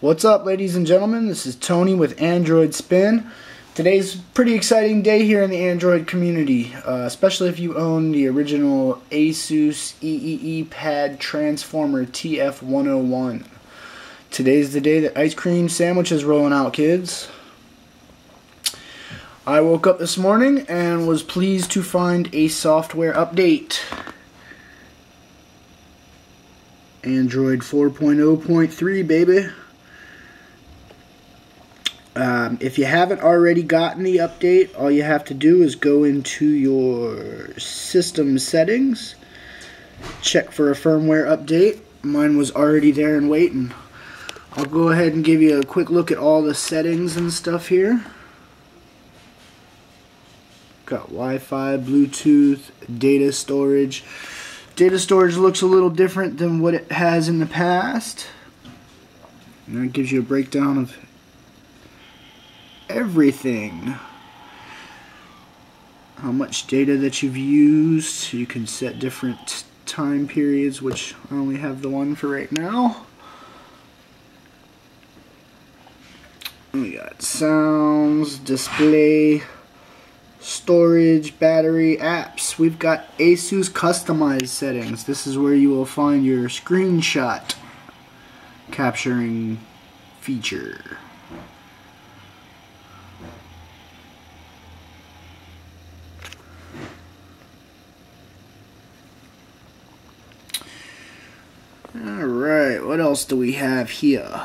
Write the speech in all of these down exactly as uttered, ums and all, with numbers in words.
What's up, ladies and gentlemen? This is Tony with Android Spin. Today's a pretty exciting day here in the Android community, uh, especially if you own the original Asus Eee Pad Transformer T F one oh one. Today's the day that Ice Cream Sandwich is rolling out, kids. I woke up this morning and was pleased to find a software update. Android four point oh point three, baby. Um, if you haven't already gotten the update, all you have to do is go into your system settings, check for a firmware update. Mine was already there and waiting. I'll go ahead and give you a quick look at all the settings and stuff here. Got Wi-Fi, Bluetooth, data storage. Data storage looks a little different than what it has in the past. And that gives you a breakdown of everything. How much data that you've used. You can set different time periods, which I only have the one for right now. We got sounds, display, storage, battery, apps. We've got Asus customized settings. This is where you will find your screenshot capturing feature. Alright, what else do we have here?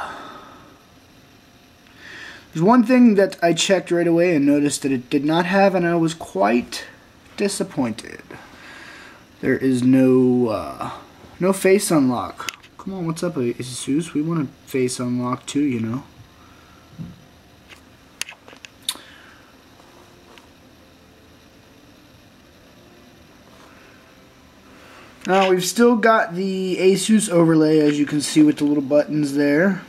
There's one thing that I checked right away and noticed that it did not have, and I was quite disappointed. There is no uh, no face unlock. Come on, what's up, Asus? We want a face unlock too, you know. Now we've still got the Asus overlay, as you can see with the little buttons there.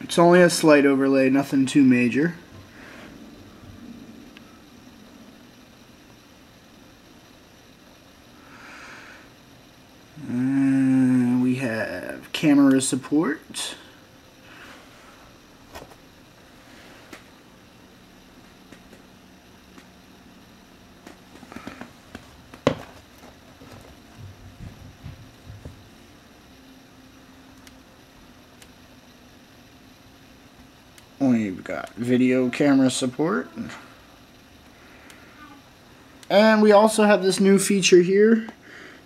It's only a slight overlay, nothing too major. And we have camera support. We've got video camera support, and we also have this new feature here.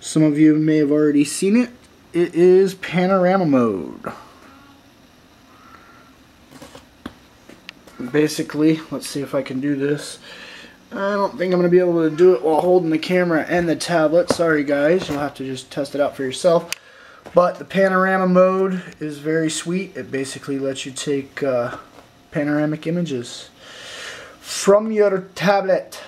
Some of you may have already seen it. It is panorama mode. Basically, let's see if I can do this. I don't think I'm gonna be able to do it while holding the camera and the tablet. Sorry guys, you'll have to just test it out for yourself. But the panorama mode is very sweet. It basically lets you take uh, panoramic images from your tablet.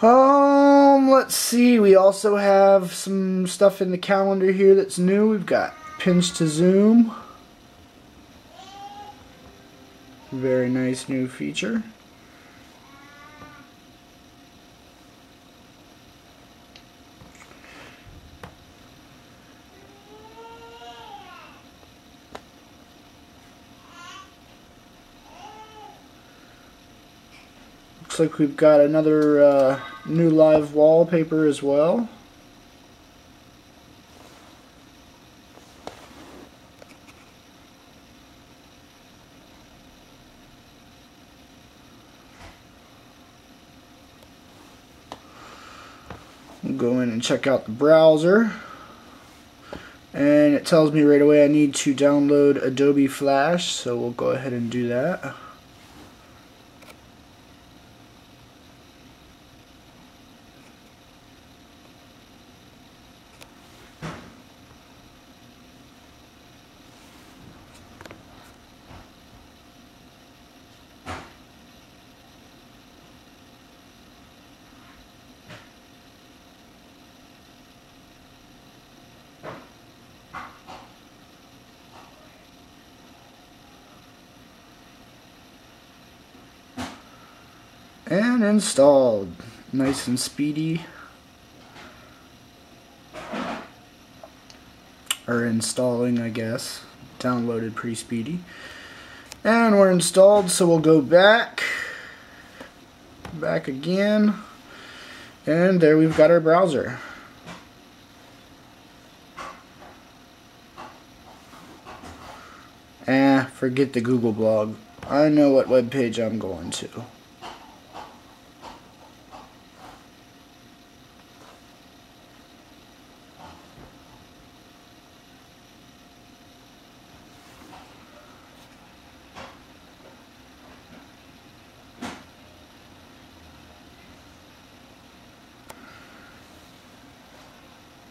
Um, let's see, we also have some stuff in the calendar here that's new. We've got pinch to zoom, very nice new feature. Looks like we've got another uh, new live wallpaper as well. We'll go in and check out the browser. And it tells me right away I need to download Adobe Flash, so we'll go ahead and do that. And installed. Nice and speedy. or installing, I guess. Downloaded pretty speedy. And we're installed, so we'll go back. Back again. And there we've got our browser. Eh, forget the Google blog. I know what web page I'm going to.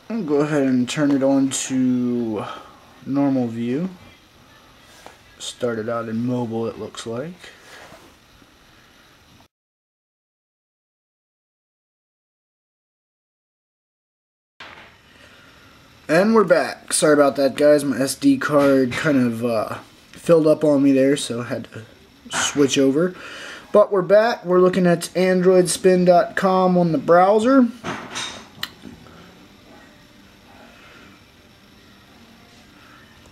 I'll go ahead and turn it on to normal view. Started out in mobile, it looks like. And we're back. Sorry about that, guys. My S D card kind of uh, filled up on me there, so I had to switch over. But we're back. We're looking at Android Spin dot com on the browser.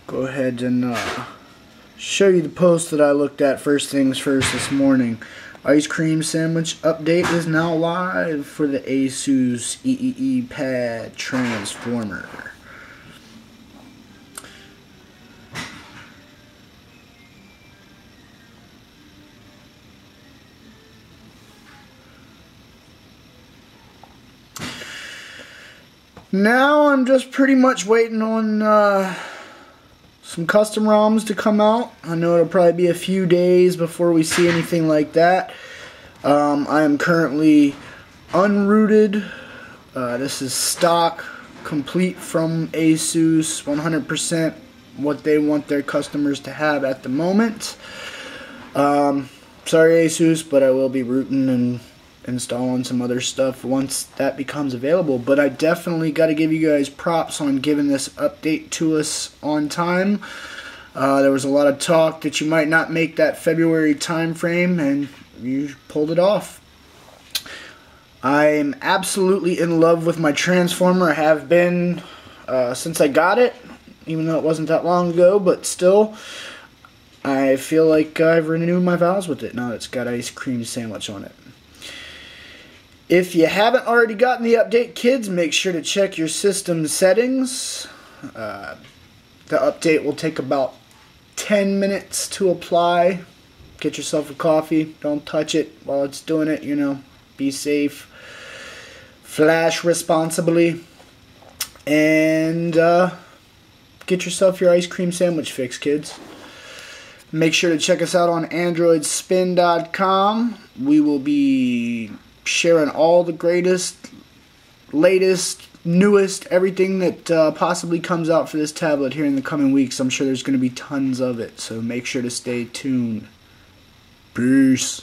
Go ahead and... Uh, show you the post that I looked at first things first this morning. Ice Cream Sandwich update is now live for the Asus Eee Pad Transformer. Now I'm just pretty much waiting on uh, some custom ROMs to come out. I know it'll probably be a few days before we see anything like that. Um, I am currently unrooted. Uh, this is stock, complete from Asus, one hundred percent what they want their customers to have at the moment. Um, sorry Asus, but I will be rooting and installing some other stuff once that becomes available, but I definitely got to give you guys props on giving this update to us on time. Uh, there was a lot of talk that you might not make that February time frame, and you pulled it off. I'm absolutely in love with my Transformer. I have been uh, since I got it, even though it wasn't that long ago, but still I feel like I've renewed my vows with it now. It's got Ice Cream Sandwich on it. If you haven't already gotten the update, kids, make sure to check your system settings. Uh, the update will take about ten minutes to apply. Get yourself a coffee. Don't touch it while it's doing it, you know. Be safe. Flash responsibly. And uh, get yourself your ice cream sandwich fix, kids. Make sure to check us out on Android Spin dot com. We will be sharing all the greatest, latest, newest, everything that uh, possibly comes out for this tablet here in the coming weeks. I'm sure there's going to be tons of it, so make sure to stay tuned. Peace.